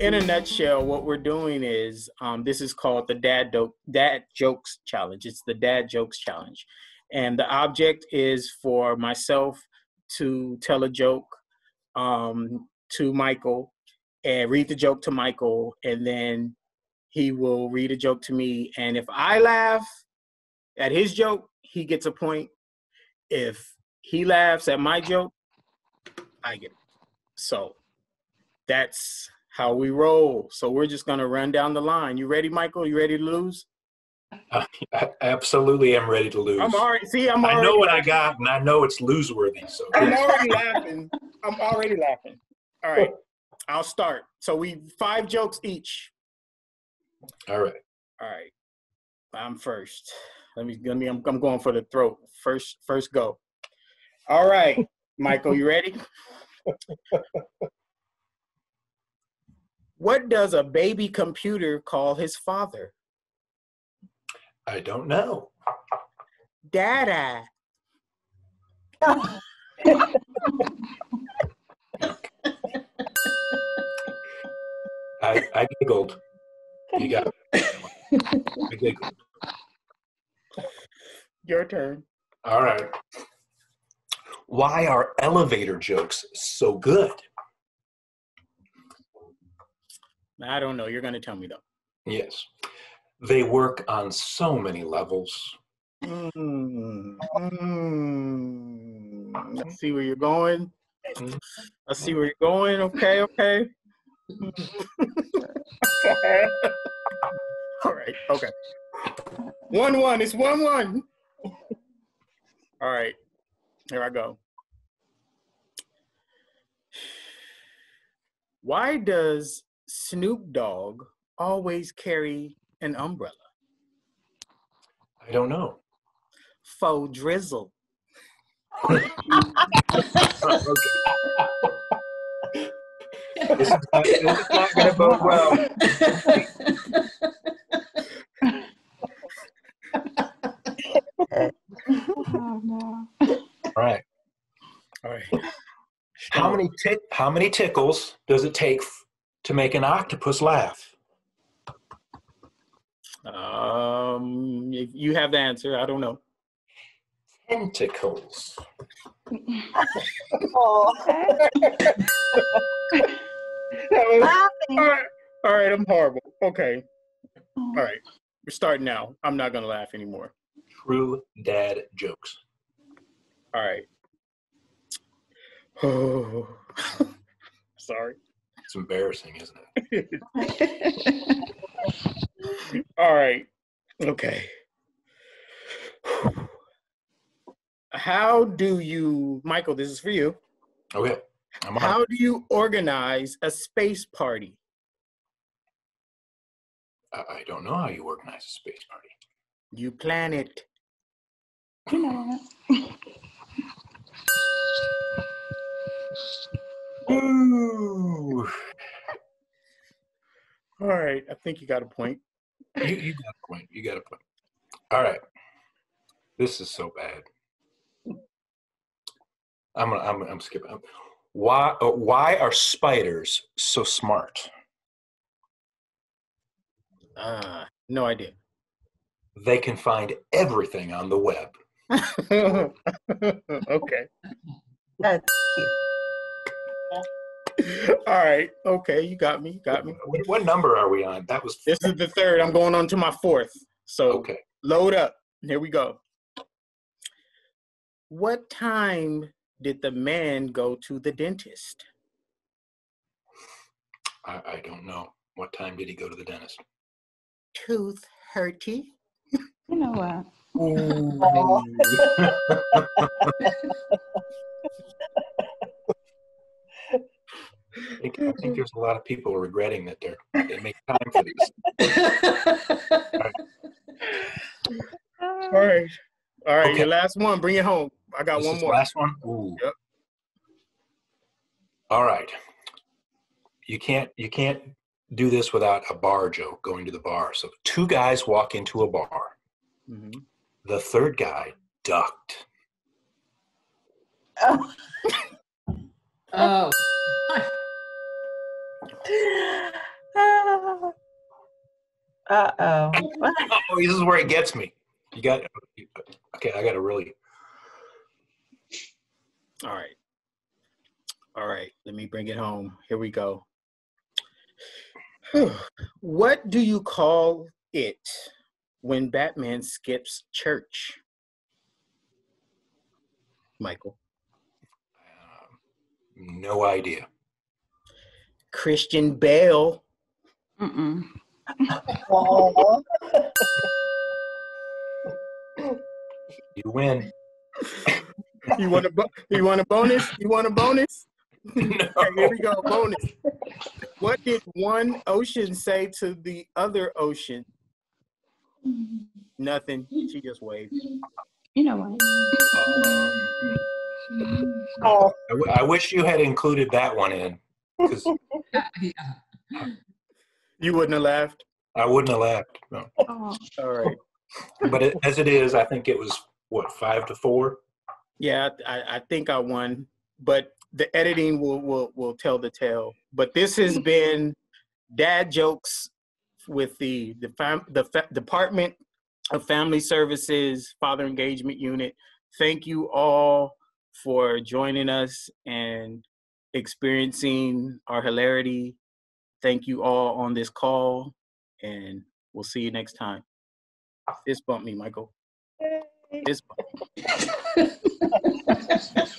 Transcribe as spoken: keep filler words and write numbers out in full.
in a nutshell, what we're doing is um, this is called the Dad Do- Dad Jokes Challenge. It's the Dad Jokes Challenge. And the object is for myself to tell a joke um, to Michael and read the joke to Michael. And then he will read a joke to me. And if I laugh at his joke, he gets a point. If he laughs at my joke, I get it. So that's how we roll. So we're just going to run down the line. You ready, Michael? You ready to lose? I absolutely am ready to lose. I'm already, see, I'm already I know what laughing. I got, and I know it's loseworthy. So I'm already laughing. I'm already laughing. All right. I'll start. So we five jokes each. All right. All right. I'm first. Let me, let me, I'm, I'm going for the throat. First, first go. All right, Michael, you ready? What does a baby computer call his father? I don't know. Dada. I, I giggled. You got it. I giggled. Your turn. All right. Why are elevator jokes so good? I don't know. You're going to tell me, though. Yes. They work on so many levels. Mm. Mm. Let's see where you're going. Let's see where you're going. Okay, okay. All right, okay. One, one. It's one, one. All right. Here I go. Why does Snoop Dogg always carry an umbrella? I don't know. Faux drizzle. This is not, not going to bode well. Oh, no. All right. All right. How many, tick, how many tickles does it take f- to make an octopus laugh? Um, if you have the answer, I don't know. Tentacles. Oh. That was, all right, all right, I'm horrible. Okay. All right. We're starting now. I'm not going to laugh anymore. True dad jokes. All right. Oh, sorry. It's embarrassing, isn't it? All right. Okay. How do you, Michael, this is for you. Okay. I'm on. How do you organize a space party? I don't know how you organize a space party. You plan it. You know it. Ooh. All right, I think you got a point. You, you got a point. You got a point. All right, this is so bad. I'm gonna, I'm, I'm skipping. Why uh, why are spiders so smart? Uh, no idea. They can find everything on the web. Okay. That's cute. All right. Okay. You got me. You got me. What number are we on? That was. This is the third. I'm going on to my fourth. So okay. Load up. Here we go. What time did the man go to the dentist? I, I don't know. What time did he go to the dentist? Tooth hurty. You know what? I think, I think there's a lot of people regretting that they're, they make time for this. All right. All right. All right. Okay. Your last one. Bring it home. I got this one more. Last one? Ooh. Yep. All right. You can't, you can't do this without a bar joke, going to the bar. So two guys walk into a bar. Mm-hmm. The third guy ducked. Oh. Oh. Uh-oh. Oh, this is where it gets me. You got, okay, I got to really. All right. All right, let me bring it home. Here we go. What do you call it when Batman skips church? Michael. Uh, no idea. Christian Bale. Mm-mm. You win. You want a bo- you want a bonus? You want a bonus? No. Okay, here we go. Bonus. What did one ocean say to the other ocean? Nothing. She just waved. You know what? Um, oh. I, w- I wish you had included that one in. Yeah. You wouldn't have laughed? I wouldn't have laughed. No. Oh. All right. But it, as it is, I think it was, what, five to four? Yeah, I, I think I won. But the editing will, will, will tell the tale. But this has been Dad Jokes with the, the, fam- the fa- Department of Family Services, Father Engagement Unit. Thank you all for joining us and experiencing our hilarity. Thank you all on this call, and we'll see you next time. Fist bump me, Michael. Fist bump.